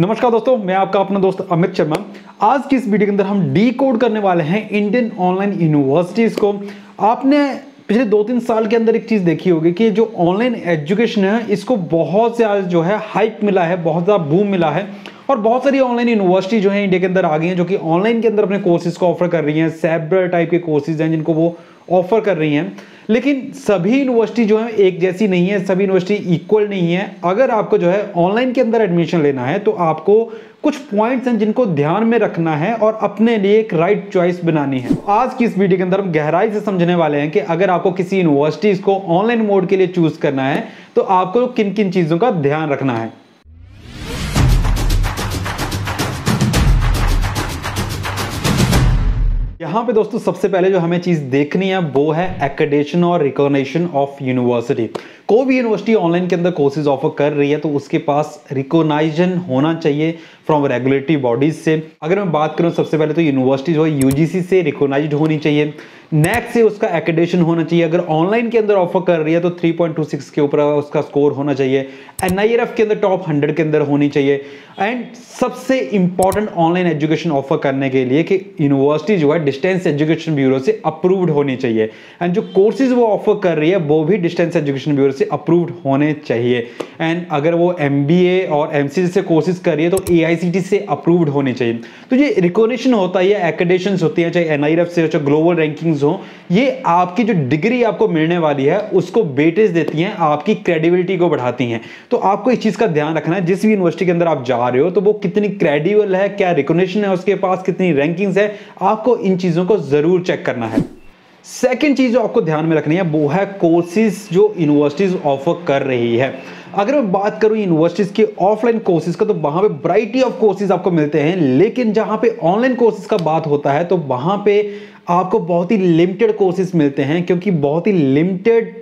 नमस्कार दोस्तों, मैं आपका अपना दोस्त अमित शर्मा। आज की इस वीडियो के अंदर हम डीकोड करने वाले हैं इंडियन ऑनलाइन यूनिवर्सिटीज़ को। आपने पिछले 2-3 साल के अंदर एक चीज़ देखी होगी कि जो ऑनलाइन एजुकेशन है इसको बहुत से आज जो है हाइप मिला है, बहुत ज़्यादा बूम मिला है और बहुत सारी ऑनलाइन यूनिवर्सिटी जो है इंडिया के अंदर आ गई हैं जो कि ऑनलाइन के अंदर अपने कोर्सेज को ऑफर कर रही हैं। सेवरल टाइप के कोर्सेज हैं जिनको वो ऑफर कर रही हैं, लेकिन सभी यूनिवर्सिटी जो है एक जैसी नहीं है, सभी यूनिवर्सिटी इक्वल नहीं है। अगर आपको जो है ऑनलाइन के अंदर एडमिशन लेना है तो आपको कुछ पॉइंट्स हैं जिनको ध्यान में रखना है और अपने लिए एक राइट चॉइस बनानी है। आज की इस वीडियो के अंदर हम गहराई से समझने वाले हैं कि अगर आपको किसी यूनिवर्सिटी को ऑनलाइन मोड के लिए चूज करना है तो आपको किन किन चीज़ों का ध्यान रखना है। यहाँ पे दोस्तों सबसे पहले जो हमें चीज़ देखनी है वो है एक्रेडिटेशन और रिकॉग्निशन ऑफ यूनिवर्सिटी। कोई भी यूनिवर्सिटी ऑनलाइन के अंदर कोर्सेज ऑफर कर रही है तो उसके पास रिकॉग्निशन होना चाहिए फ्रॉम रेगुलेटरी बॉडीज से। अगर मैं बात करूँ सबसे पहले तो यूनिवर्सिटी जो है यूजीसी से रिकॉग्नाइज्ड होनी चाहिए, नेक्स्ट से उसका एक्रेडिटेशन होना चाहिए। अगर ऑनलाइन के अंदर ऑफर कर रही है तो 3.26 के ऊपर उसका स्कोर होना चाहिए। एनआईआरएफ के अंदर टॉप 100 के अंदर होनी चाहिए। एंड सबसे इंपॉर्टेंट ऑनलाइन एजुकेशन ऑफर करने के लिए कि यूनिवर्सिटी जो है डिस्टेंस एजुकेशन ब्यूरो से अप्रूव्ड होनी चाहिए। एंड जो कोर्सेज वो ऑफर कर रही है वो भी डिस्टेंस एजुकेशन ब्यूरो से अप्रूव्ड होने चाहिए। एंड अगर वो एमबीए और एमसीए से कोर्सेज कर रही है तो एआईसीटी से अप्रूव्ड होने चाहिए। तो ये रिकॉग्निशन होता है, एक्रेडिटेशंस होती है, चाहे एनआईआरएफ से चाहे ग्लोबल रैंकिंग हो, ये आपकी जो डिग्री आपको मिलने वाली है उसको वेटेज देती हैं, आपकी क्रेडिबिलिटी को बढ़ाती हैं। तो आपको इस चीज का ध्यान रखना है जिस भी यूनिवर्सिटी के अंदर आप जा रहे हो तो वो कितनी क्रेडिबल है, क्या रिकॉग्निशन है उसके पास, कितनी रैंकिंग्स है, आपको इन चीजों को जरूर चेक करना है। सेकेंड चीज जो आपको ध्यान में रखनी है वो है कोर्सेज जो यूनिवर्सिटीज ऑफर कर रही है। अगर मैं बात करूं यूनिवर्सिटीज के ऑफलाइन कोर्सेज का तो वहां पे वैरायटी ऑफ कोर्सेज आपको मिलते हैं, लेकिन जहां पे ऑनलाइन कोर्सेज का बात होता है तो वहां पे आपको बहुत ही लिमिटेड कोर्सेज मिलते हैं, क्योंकि बहुत ही लिमिटेड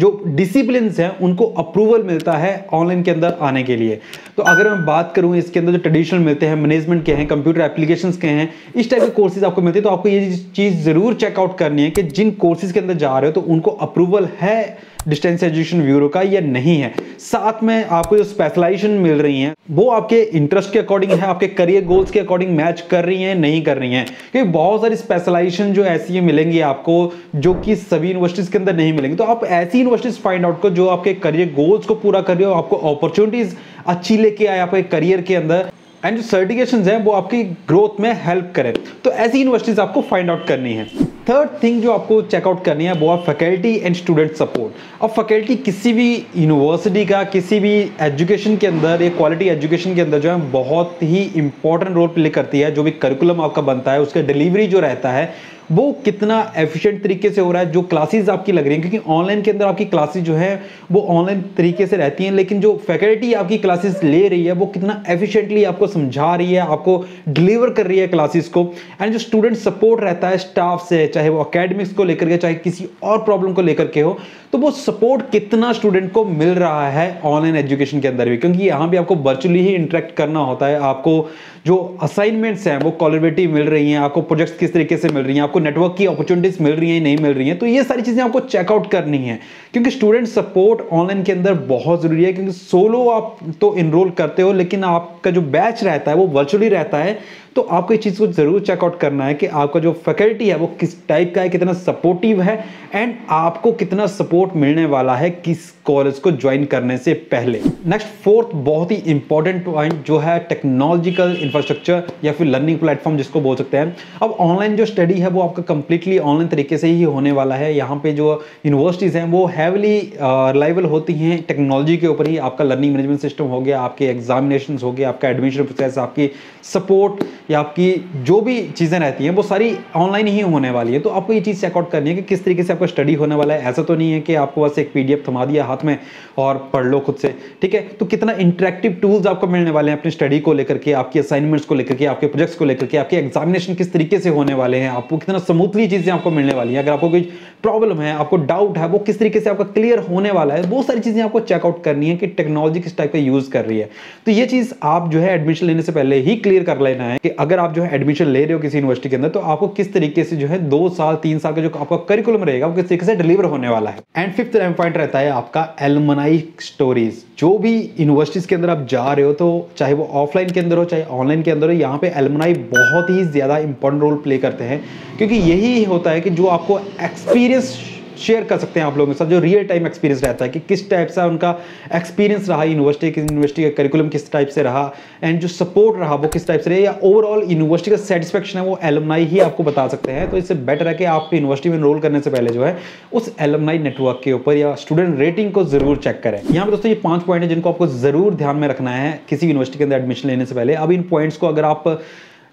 जो डिसिप्लिन्स हैं उनको अप्रूवल मिलता है ऑनलाइन के अंदर आने के लिए। तो अगर मैं बात करूं इसके अंदर जो ट्रेडिशनल मिलते हैं, मैनेजमेंट के हैं, कंप्यूटर एप्लीकेशंस के हैं, इस टाइप के कोर्सेज आपको मिलते हैं। तो आपको ये चीज़ ज़रूर चेकआउट करनी है कि जिन कोर्सेज के अंदर जा रहे हो तो उनको अप्रूवल है डिस्टेंस एजुकेशन ब्यूरो का या नहीं है। साथ में आपको जो स्पेशलाइजेशन मिल रही हैं वो आपके इंटरेस्ट के अकॉर्डिंग है, आपके करियर गोल्स के अकॉर्डिंग मैच कर रही हैं, नहीं कर रही हैं, क्योंकि बहुत सारी स्पेशलाइजेशन जो ऐसी मिलेंगी आपको जो कि सभी यूनिवर्सिटीज़ के अंदर नहीं मिलेंगी। तो आप ऐसी यूनिवर्सिटीज़ फाइंड आउट करो जो आपके करियर गोल्स को पूरा कर रहे हो, आपको अपॉर्चुनिटीज़ अच्छी लेके आए आपके करियर के अंदर, एंड जो सर्टिफिकेशंस हैं वो आपकी ग्रोथ में हेल्प करें। तो ऐसी यूनिवर्सिटीज़ आपको फाइंड आउट करनी है। थर्ड थिंग जो आपको चेकआउट करनी है वो है फैकल्टी एंड स्टूडेंट सपोर्ट। अब फैकल्टी किसी भी यूनिवर्सिटी का किसी भी एजुकेशन के अंदर या क्वालिटी एजुकेशन के अंदर जो है बहुत ही इंपॉर्टेंट रोल प्ले करती है। जो भी करिकुलम आपका बनता है उसका डिलीवरी जो रहता है वो कितना एफिशिएंट तरीके से हो रहा है, जो क्लासेस आपकी लग रही हैं, क्योंकि ऑनलाइन के अंदर आपकी क्लासेस जो है वो ऑनलाइन तरीके से रहती हैं, लेकिन जो फैकल्टी आपकी क्लासेस ले रही है वो कितना एफिशिएंटली आपको समझा रही है, आपको डिलीवर कर रही है क्लासेस को। एंड जो स्टूडेंट सपोर्ट रहता है स्टाफ से, चाहे वो अकेडमिक्स को लेकर के, चाहे किसी और प्रॉब्लम को लेकर के हो, तो वो सपोर्ट कितना स्टूडेंट को मिल रहा है ऑनलाइन एजुकेशन के अंदर भी, क्योंकि यहाँ भी आपको वर्चुअली ही इंटरेक्ट करना होता है। आपको जो असाइनमेंट्स हैं वो कोलैबोरेटिव मिल रही हैं, आपको प्रोजेक्ट्स किस तरीके से मिल रही हैं, आपको नेटवर्क की अपॉर्चुनिटीज मिल रही हैं, नहीं मिल रही हैं, तो ये सारी चीज़ें आपको चेकआउट करनी है, क्योंकि स्टूडेंट सपोर्ट ऑनलाइन के अंदर बहुत ज़रूरी है। क्योंकि सोलो आप तो इनरोल करते हो लेकिन आपका जो बैच रहता है वो वर्चुअली रहता है, तो आपको इस चीज़ को ज़रूर चेकआउट करना है कि आपका जो फैकल्टी है वो किस टाइप का है, कितना सपोर्टिव है, एंड आपको कितना सपोर्ट मिलने वाला है किस कॉलेज को ज्वाइन करने से पहले। नेक्स्ट फोर्थ बहुत ही इंपॉर्टेंट पॉइंट जो है टेक्नोलॉजिकल इंफ्रास्ट्रक्चर या फिर लर्निंग प्लेटफॉर्म जिसको बोल सकते हैं। अब ऑनलाइन जो स्टडी है वो आपका कंप्लीटली ऑनलाइन तरीके से ही होने वाला है। यहाँ पे जो यूनिवर्सिटीज़ हैं वो हैवली रिलायबल होती हैं टेक्नोलॉजी के ऊपर ही। आपका लर्निंग मैनेजमेंट सिस्टम हो गया, आपके एग्जामिनेशंस हो गए, आपका एडमिशन प्रोसेस, आपकी सपोर्ट या आपकी जो भी चीज़ें रहती हैं वो सारी ऑनलाइन ही होने वाली है। तो आपको ये चीज़ चेकआउट करनी है कि किस तरीके से आपका स्टडी होने वाला है। ऐसा तो नहीं है कि आपको बस एक PDF थमा दिया हाथ में और पढ़ लो खुद से, ठीक है। तो कितना इंटरेक्टिव टूल्स आपको मिलने वाले हैं अपनी स्टडी को लेकर के, आपकी असाइनमेंट्स को लेकर के, आपके प्रोजेक्ट्स को लेकर के, आपके एग्जामिनेशन किस तरीके से होने वाले हैं, आपको कितना स्मूथली चीज़ें आपको मिलने वाली हैं, अगर आपको कोई प्रॉब्लम है, आपको डाउट है, वो किस तरीके से आपका क्लियर होने वाला है, वो सारी चीज़ें आपको चेकआउट करनी है कि टेक्नोलॉजी किस टाइप का यूज़ कर रही है। तो ये चीज़ आप जो है एडमिशन लेने से पहले ही क्लियर कर लेना है कि अगर आप जो है एडमिशन ले रहे हो किसी यूनिवर्सिटी के अंदर तो आपको किस तरीके से जो है 2 साल 3 साल का जो आपका करिकुलम रहेगा वो किस तरीके से डिलीवर होने वाला है। एंड फिफ्थ पॉइंट रहता है आपका एलमनाई स्टोरीज, जो भी यूनिवर्सिटीज़ के अंदर आप जा रहे हो तो चाहे वो ऑफलाइन के अंदर हो चाहे ऑनलाइन के अंदर हो, यहाँ पे एलमनाई बहुत ही ज़्यादा इम्पोर्टेंट रोल प्ले करते हैं, क्योंकि यही होता है कि जो आपको एक्सपीरियंस शेयर कर सकते हैं आप लोगों के साथ, जो रियल टाइम एक्सपीरियंस रहता है कि किस टाइप से उनका एक्सपीरियंस रहा, यूनिवर्सिटी का करिकुलम किस टाइप से रहा, एंड जो सपोर्ट रहा वो किस टाइप से रहा, या ओवरऑल यूनिवर्सिटी का सेटिस्फेक्शन है वो एलुमनाई ही आपको बता सकते हैं। तो इससे बेटर है कि आप यूनिवर्सिटी में एनरोल करने से पहले जो है उस एलुमनाई नेटवर्क के ऊपर या स्टूडेंट रेटिंग को जरूर चेक करें। यहाँ पर दोस्तों ये 5 पॉइंट है जिनको आपको जरूर ध्यान में रखना है किसी यूनिवर्सिटी के अंदर एडमिशन लेने से पहले। अब इन पॉइंट्स को अगर आप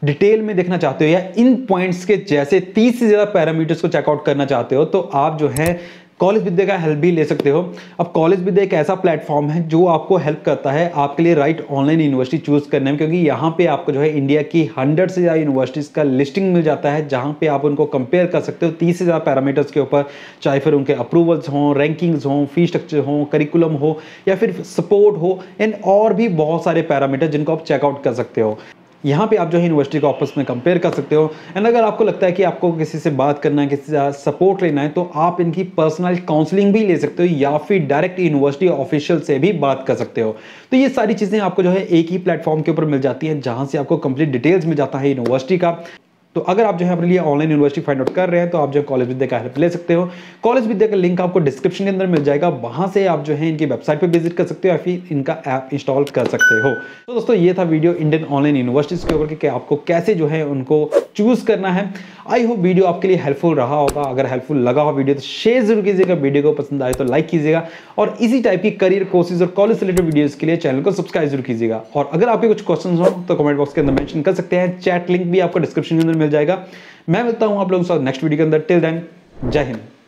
डिटेल में देखना चाहते हो या इन पॉइंट्स के जैसे 30 से ज़्यादा पैरामीटर्स को चेकआउट करना चाहते हो तो आप जो है कॉलेज विद्या का हेल्प भी ले सकते हो। अब कॉलेज विद्या एक ऐसा प्लेटफॉर्म है जो आपको हेल्प करता है आपके लिए राइट ऑनलाइन यूनिवर्सिटी चूज़ करने में, क्योंकि यहाँ पे आपको जो है इंडिया की 100 से ज़्यादा यूनिवर्सिटीज़ का लिस्टिंग मिल जाता है, जहाँ पे आप उनको कंपेयर कर सकते हो 30 से ज़्यादा पैरामीटर्स के ऊपर, चाहे फिर उनके अप्रूवल्स हों, रैंकिंग्स हों, फी स्ट्रक्चर हों, करिकुलम हो या फिर सपोर्ट हो, एंड और भी बहुत सारे पैरामीटर जिनको आप चेकआउट कर सकते हो। यहाँ पे आप जो है यूनिवर्सिटी को आपस में कंपेयर कर सकते हो। एंड अगर आपको लगता है कि आपको किसी से बात करना है, किसी से सपोर्ट लेना है, तो आप इनकी पर्सनल काउंसलिंग भी ले सकते हो या फिर डायरेक्ट यूनिवर्सिटी ऑफिशियल से भी बात कर सकते हो। तो ये सारी चीज़ें आपको जो है एक ही प्लेटफॉर्म के ऊपर मिल जाती हैं, जहाँ से आपको कंप्लीट डिटेल्स मिल जाता है यूनिवर्सिटी का। तो अगर आप जो है अपने लिए ऑनलाइन यूनिवर्सिटी फाइंड आउट कर रहे हैं तो आप जो कॉलेज विद्या का हेल्प ले सकते हो। कॉलेज विद्या का लिंक आपको डिस्क्रिप्शन के अंदर मिल जाएगा, वहां से आप जो है इनकी वेबसाइट पे विजिट कर सकते हो या फिर इनका ऐप इंस्टॉल कर सकते हो। तो दोस्तों ये था वीडियो इंडियन ऑनलाइन यूनिवर्सिटीज़ के ऊपर कि आपको कैसे जो है उनको चूज़ करना है। आई होप वीडियो आपके लिए हेल्पफुल रहा होगा। अगर हेल्पफुल लगा हो वीडियो तो शेयर जरूर कीजिएगा, वीडियो को पसंद आए तो लाइक कीजिएगा, और इसी टाइप की करियर कोर्सेज और कॉलेज से रिलेटेड वीडियोज़ के लिए चैनल को सब्सक्राइब जरूर कीजिएगा। और अगर आपके कुछ क्वेश्चन हो तो कमेंट बॉक्स के अंदर मेंशन कर सकते हैं, चैट लिंक भी आपको डिस्क्रिप्शन के अंदर मिल जाएगा। मैं मिलता हूं आप लोगों के साथ नेक्स्ट वीडियो के अंदर। टिल देन जय हिंद।